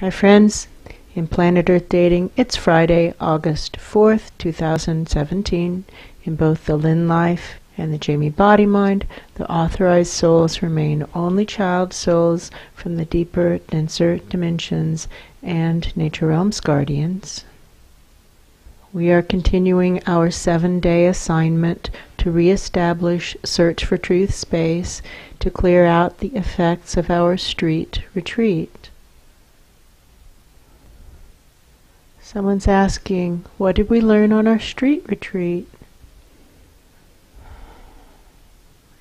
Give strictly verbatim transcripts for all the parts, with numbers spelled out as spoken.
Hi friends, in Planet Earth Dating, it's Friday, August fourth, two thousand seventeen. In both the Lynn Life and the Jamie Body Mind, the authorized souls remain only child souls from the deeper, denser dimensions and Nature Realms Guardians. We are continuing our seven-day assignment to reestablish Search for Truth space to clear out the effects of our street retreat. Someone's asking, what did we learn on our street retreat?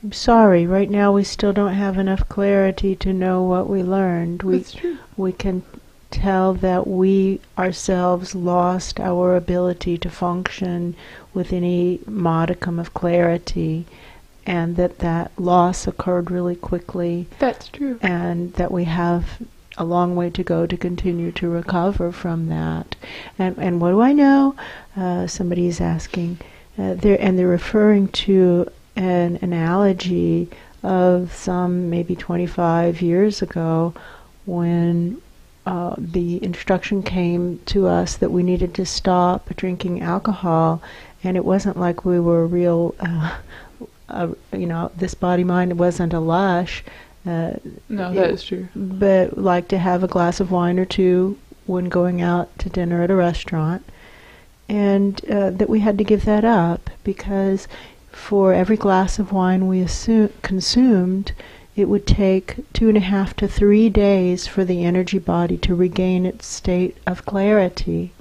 I'm sorry, right now we still don't have enough clarity to know what we learned. We, That's true. We can tell that we ourselves lost our ability to function with any modicum of clarity, and that that loss occurred really quickly. That's true. And that we have a long way to go to continue to recover from that. And, and what do I know? Uh, somebody's asking, uh, they're, and they're referring to an analogy of some maybe twenty-five years ago when uh, the instruction came to us that we needed to stop drinking alcohol, and it wasn't like we were real, uh, uh, you know, this body mind wasn't a lush. Uh, no, that it, is true. But like to have a glass of wine or two when going out to dinner at a restaurant, and uh, that we had to give that up because for every glass of wine we assume, consumed, it would take two and a half to three days for the energy body to regain its state of clarity.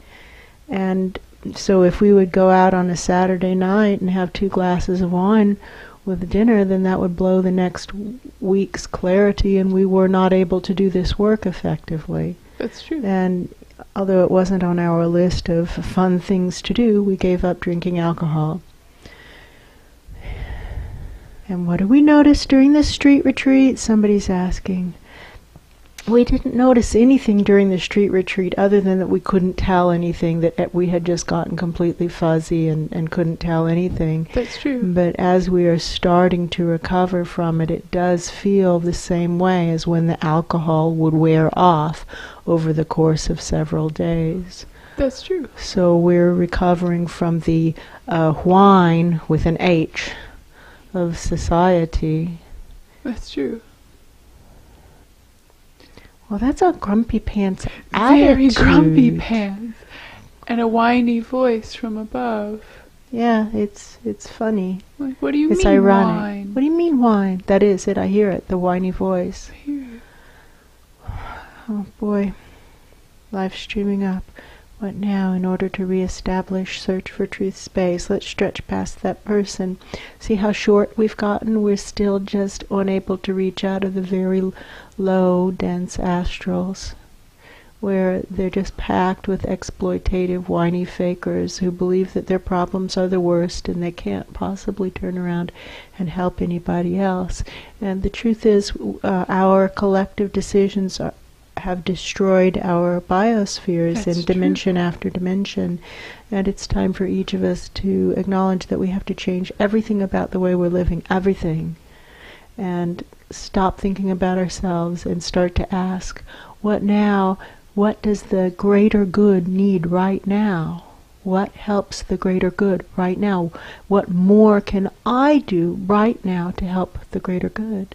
And so if we would go out on a Saturday night and have two glasses of wine with dinner, then that would blow the next week's clarity, and we were not able to do this work effectively. That's true. And although it wasn't on our list of fun things to do, we gave up drinking alcohol. And what do we notice during this street retreat? Somebody's asking. We didn't notice anything during the street retreat other than that we couldn't tell anything, that we had just gotten completely fuzzy and, and couldn't tell anything. That's true. But as we are starting to recover from it, it does feel the same way as when the alcohol would wear off over the course of several days. That's true. So we're recovering from the uh, wine with an H of society. That's true. Well, that's a grumpy pants attitude. Very grumpy pants. And a whiny voice from above. Yeah, it's it's funny. Like, what do you it's mean ironic. Wine? What do you mean wine? That is it. I hear it. The whiny voice. I hear it. Oh, boy. Live streaming up. What now? In order to reestablish Search for Truth space, let's stretch past that person. See how short we've gotten? We're still just unable to reach out of the very low, dense astrals, where they're just packed with exploitative, whiny fakers who believe that their problems are the worst and they can't possibly turn around and help anybody else. And the truth is, uh, our collective decisions are, have destroyed our biospheres. That's in dimension true. After dimension. And it's time for each of us to acknowledge that we have to change everything about the way we're living, everything. And stop thinking about ourselves and start to ask, what now? What does the greater good need right now? What helps the greater good right now? What more can I do right now to help the greater good?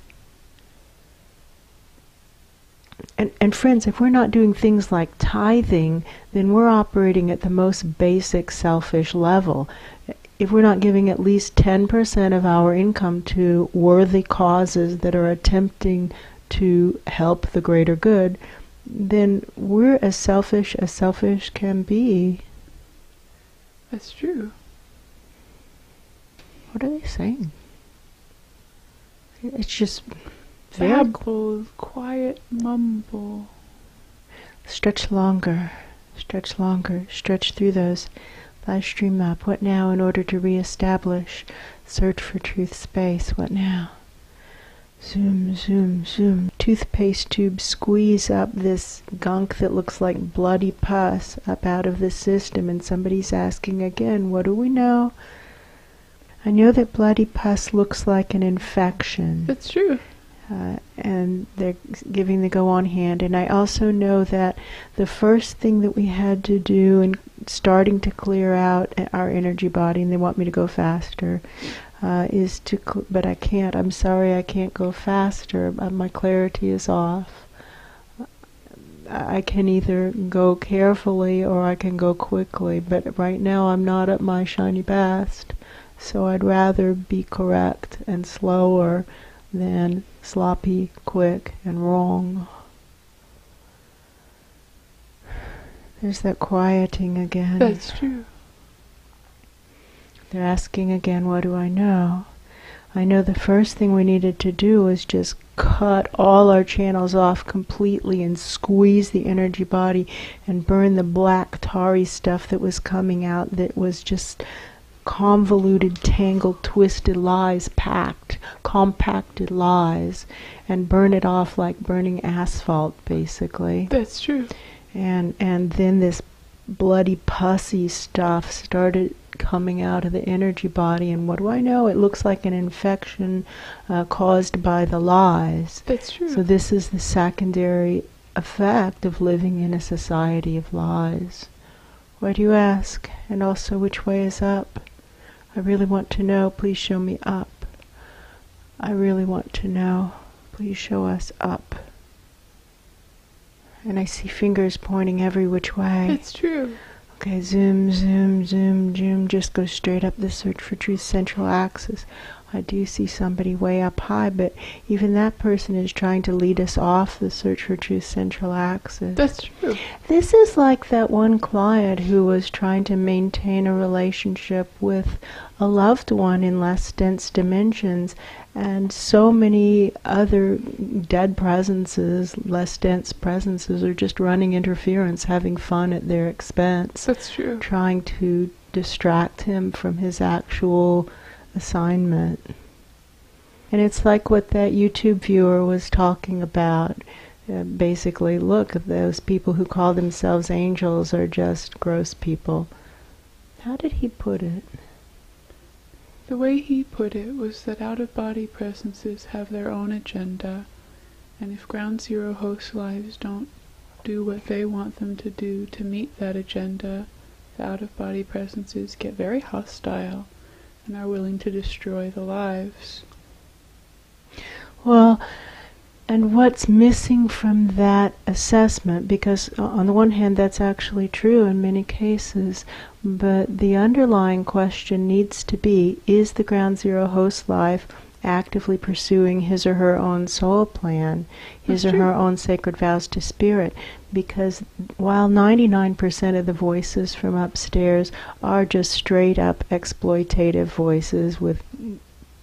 And, and friends, if we're not doing things like tithing, then we're operating at the most basic selfish level. If we're not giving at least ten percent of our income to worthy causes that are attempting to help the greater good, then we're as selfish as selfish can be. That's true. What are they saying? It's just fabulous, quiet mumble. Stretch longer, stretch longer, stretch through those. Live stream up. What now? In order to reestablish Search for Truth space. What now? Zoom, zoom, zoom. Toothpaste tube, squeeze up this gunk that looks like bloody pus up out of the system. And somebody's asking again, what do we know? I know that bloody pus looks like an infection. That's true. Uh, and they're giving the go on hand. And I also know that the first thing that we had to do in starting to clear out our energy body, and they want me to go faster, uh, is to, cl but I can't, I'm sorry I can't go faster, uh, my clarity is off. I can either go carefully or I can go quickly, but right now I'm not at my shiny best, so I'd rather be correct and slower than sloppy, quick, and wrong. There's that quieting again. That's true. They're asking again, what do I know? I know the first thing we needed to do was just cut all our channels off completely and squeeze the energy body and burn the black, tarry stuff that was coming out that was just convoluted, tangled, twisted lies, packed, compacted lies, and burn it off like burning asphalt, basically. That's true. And and then this bloody, pussy stuff started coming out of the energy body, and what do I know? It looks like an infection uh, caused by the lies. That's true. So this is the secondary effect of living in a society of lies. Why do you ask? And also, which way is up? I really want to know. Please show me up. I really want to know. Please show us up. And I see fingers pointing every which way. It's true. Okay, zoom, zoom, zoom, zoom. Just go straight up the Search for Truth Central Axis. I do see somebody way up high, but even that person is trying to lead us off the Search for Truth Central Axis. That's true. This is like that one client who was trying to maintain a relationship with a loved one in less dense dimensions, and so many other dead presences, less dense presences, are just running interference, having fun at their expense. That's true. Trying to distract him from his actual assignment. And it's like what that YouTube viewer was talking about. Uh, basically, look, those people who call themselves angels are just gross people. How did he put it? The way he put it was that out-of-body presences have their own agenda, and if Ground Zero host lives don't do what they want them to do to meet that agenda, the out-of-body presences get very hostile and are willing to destroy the lives. Well, and what's missing from that assessment? Because on the one hand, that's actually true in many cases, but the underlying question needs to be, is the Ground Zero host life actively pursuing his or her own soul plan, his That's or true. her own sacred vows to spirit? Because while ninety-nine percent of the voices from upstairs are just straight up exploitative voices with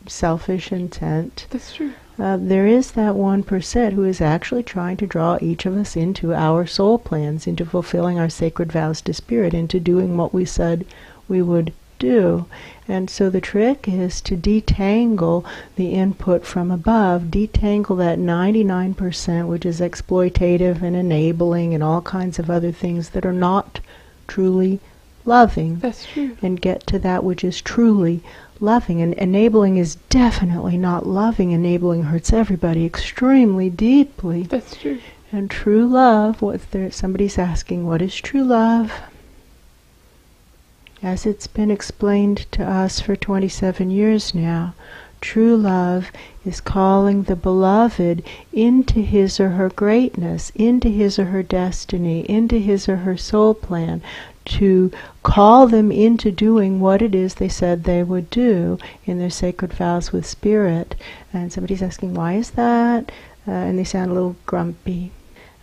selfish intent, That's true. Uh, there is that one percent who is actually trying to draw each of us into our soul plans, into fulfilling our sacred vows to spirit, into doing what we said we would do. And so the trick is to detangle the input from above, detangle that ninety-nine percent which is exploitative and enabling and all kinds of other things that are not truly loving. That's true. And get to that which is truly loving. And enabling is definitely not loving. Enabling hurts everybody extremely deeply. That's true. And true love, what's there, somebody's asking, what is true love? As it's been explained to us for twenty-seven years now, true love is calling the beloved into his or her greatness, into his or her destiny, into his or her soul plan, to call them into doing what it is they said they would do in their sacred vows with spirit. And somebody's asking, why is that? Uh, and they sound a little grumpy.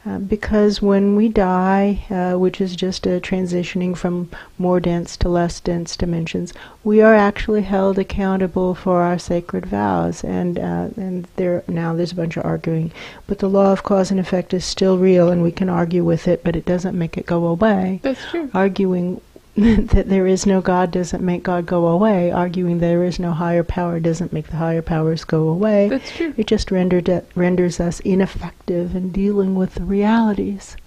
Uh, because when we die, uh, which is just a transitioning from more dense to less dense dimensions, we are actually held accountable for our sacred vows. And uh, and there now there's a bunch of arguing. But the law of cause and effect is still real, and we can argue with it, but it doesn't make it go away. That's true. Arguing that there is no God doesn't make God go away. Arguing there is no higher power doesn't make the higher powers go away. That's true. It just rendered it, renders us ineffective in dealing with the realities.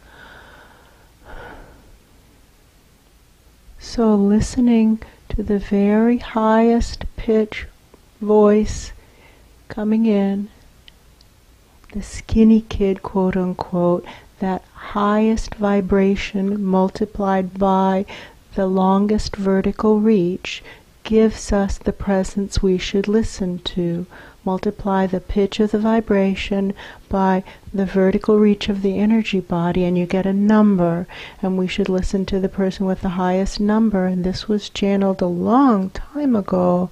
So listening to the very highest pitch voice coming in the skinny kid, quote unquote, that highest vibration multiplied by the longest vertical reach gives us the presence we should listen to. Multiply the pitch of the vibration by the vertical reach of the energy body and you get a number, and we should listen to the person with the highest number. And this was channeled a long time ago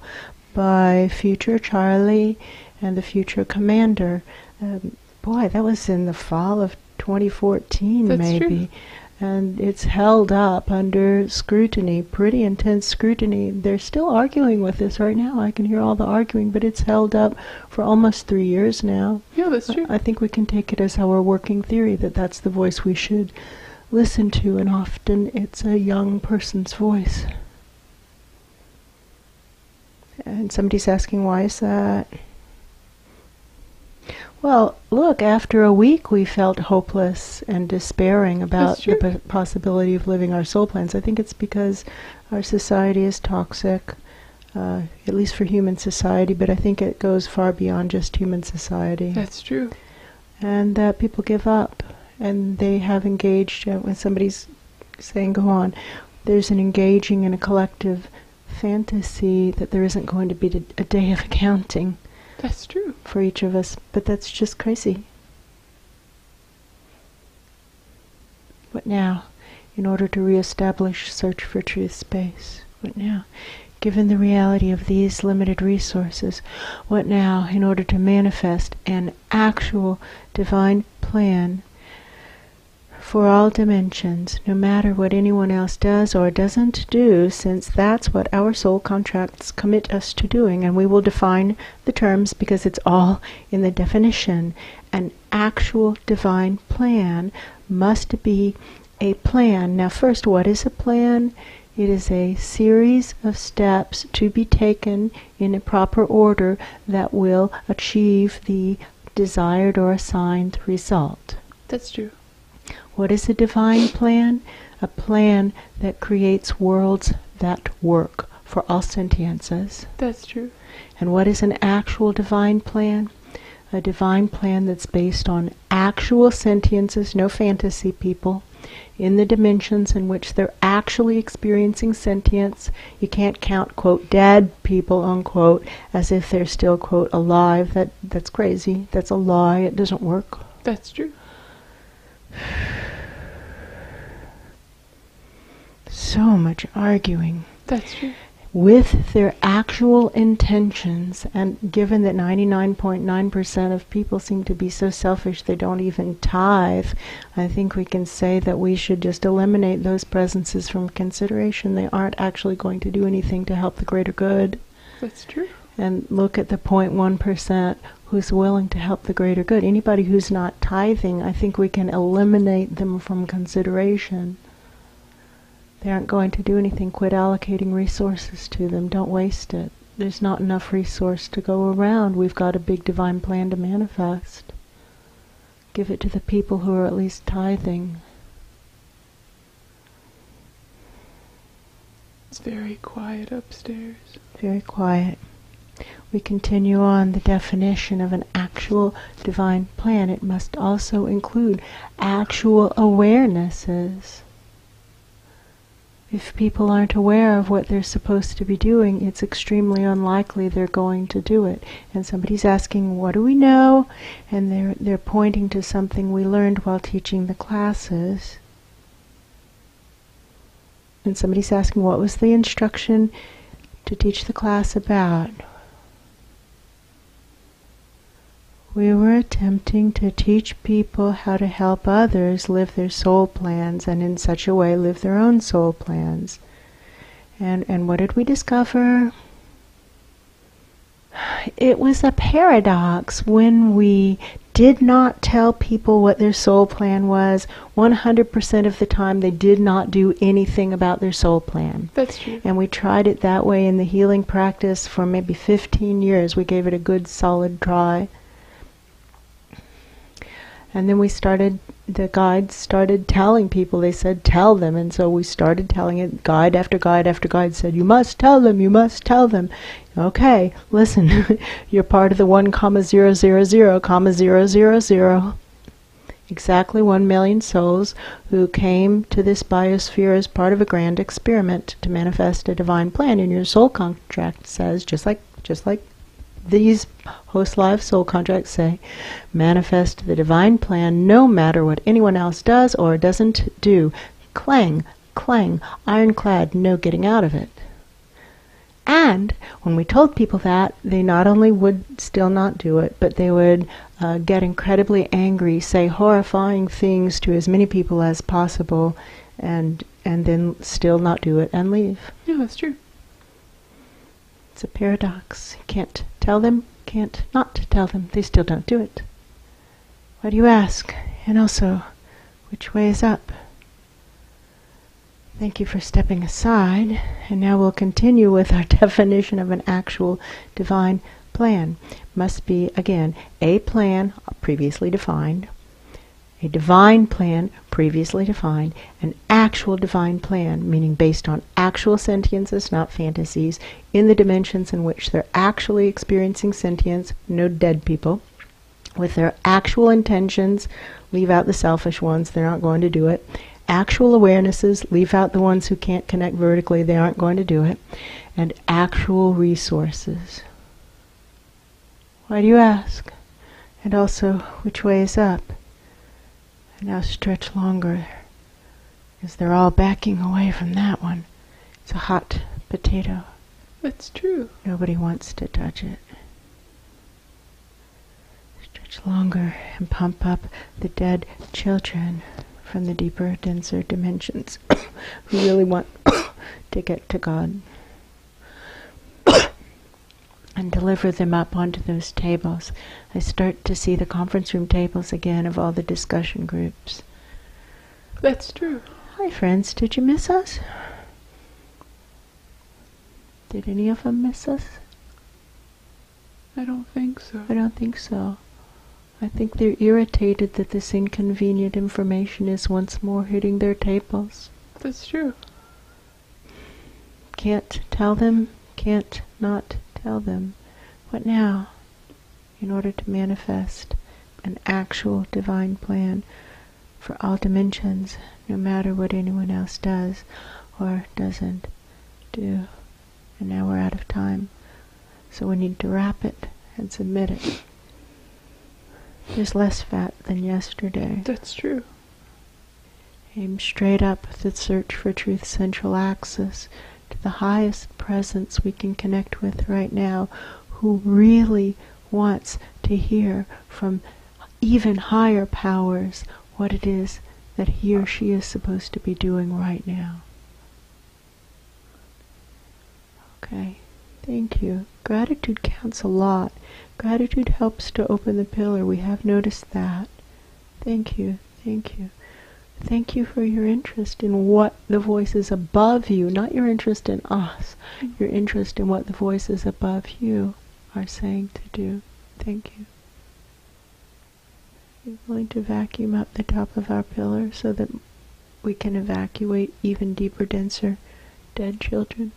by Future Charlie and the Future Commander. Um, boy, that was in the fall of twenty fourteen. That's maybe true. And it's held up under scrutiny, pretty intense scrutiny. They're still arguing with this right now. I can hear all the arguing, but it's held up for almost three years now. Yeah, that's true. I, I think we can take it as our working theory that that's the voice we should listen to, and often it's a young person's voice. And somebody's asking, why is that? Well, look, after a week we felt hopeless and despairing about the p possibility of living our soul plans. I think it's because our society is toxic, uh, at least for human society, but I think it goes far beyond just human society. That's true. And that people give up, and they have engaged, uh, when somebody's saying, go on, there's an engaging in a collective fantasy that there isn't going to be d a day of accounting. That's true. For each of us, but that's just crazy. What now, in order to reestablish Search for Truth space? What now, given the reality of these limited resources? What now, in order to manifest an actual divine plan for all dimensions, no matter what anyone else does or doesn't do, since that's what our soul contracts commit us to doing? And we will define the terms because it's all in the definition. An actual divine plan must be a plan. Now first, what is a plan? It is a series of steps to be taken in a proper order that will achieve the desired or assigned result. That's true. What is a divine plan? A plan that creates worlds that work for all sentiences. That's true. And what is an actual divine plan? A divine plan that's based on actual sentiences, no fantasy people, in the dimensions in which they're actually experiencing sentience. You can't count, quote, dead people, unquote, as if they're still, quote, alive. That, that's crazy. That's a lie. It doesn't work. That's true. So much arguing. That's true. With their actual intentions, and given that ninety-nine point nine percent of people seem to be so selfish they don't even tithe, I think we can say that we should just eliminate those presences from consideration. They aren't actually going to do anything to help the greater good. That's true. And look at the zero point one percent who's willing to help the greater good. Anybody who's not tithing, I think we can eliminate them from consideration. They aren't going to do anything. Quit allocating resources to them. Don't waste it. There's not enough resource to go around. We've got a big divine plan to manifest. Give it to the people who are at least tithing. It's very quiet upstairs. Very quiet. We continue on the definition of an actual divine plan. It must also include actual awarenesses. If people aren't aware of what they're supposed to be doing, it's extremely unlikely they're going to do it. And somebody's asking, what do we know? And they're, they're pointing to something we learned while teaching the classes. And somebody's asking, what was the instruction to teach the class about? We were attempting to teach people how to help others live their soul plans, and in such a way live their own soul plans. And, and what did we discover? It was a paradox when we did not tell people what their soul plan was. one hundred percent of the time they did not do anything about their soul plan. That's true. And we tried it that way in the healing practice for maybe fifteen years. We gave it a good solid try. And then we started the guides started telling people, they said, tell them. And so we started telling it. Guide after guide after guide said, you must tell them, you must tell them. Okay, listen, you're part of the one comma zero zero zero comma zero zero zero. Exactly one million souls who came to this biosphere as part of a grand experiment to manifest a divine plan. And your soul contract says, just like, just like these host live soul contracts say, manifest the divine plan no matter what anyone else does or doesn't do. Clang, clang, ironclad, no getting out of it. And when we told people that, they not only would still not do it, but they would uh, get incredibly angry, say horrifying things to as many people as possible, and and then still not do it and leave. Yeah, that's true. It's a paradox. You can't tell them, can't not tell them. They still don't do it. Why do you ask? And also, which way is up? Thank you for stepping aside, and now we'll continue with our definition of an actual divine plan. Must be, again, a plan previously defined, a divine plan previously defined, an actual divine plan, meaning based on actual sentiences, not fantasies, in the dimensions in which they're actually experiencing sentience, no dead people, with their actual intentions, leave out the selfish ones, they're not going to do it, actual awarenesses, leave out the ones who can't connect vertically, they aren't going to do it, and actual resources. Why do you ask? And also, which way is up? And now stretch longer, because they're all backing away from that one. It's a hot potato. That's true. Nobody wants to touch it. Stretch longer and pump up the dead children from the deeper, denser dimensions who really want to get to God and deliver them up onto those tables. I start to see the conference room tables again of all the discussion groups. That's true. Hi friends, did you miss us? Did any of them miss us? I don't think so. I don't think so. I think they're irritated that this inconvenient information is once more hitting their tables. That's true. Can't tell them, can't not tell them. What now? In order to manifest an actual divine plan for all dimensions, no matter what anyone else does or doesn't do. And now we're out of time, so we need to wrap it and submit it. There's less fat than yesterday. That's true. Aim straight up the Search for Truth Central Axis to the highest presence we can connect with right now, who really wants to hear from even higher powers what it is that he or she is supposed to be doing right now. Okay. Thank you. Gratitude counts a lot. Gratitude helps to open the pillar. We have noticed that. Thank you. Thank you. Thank you for your interest in what the voices above you, not your interest in us, your interest in what the voices above you are saying to do. Thank you. Are you willing to vacuum up the top of our pillar so that we can evacuate even deeper, denser dead children?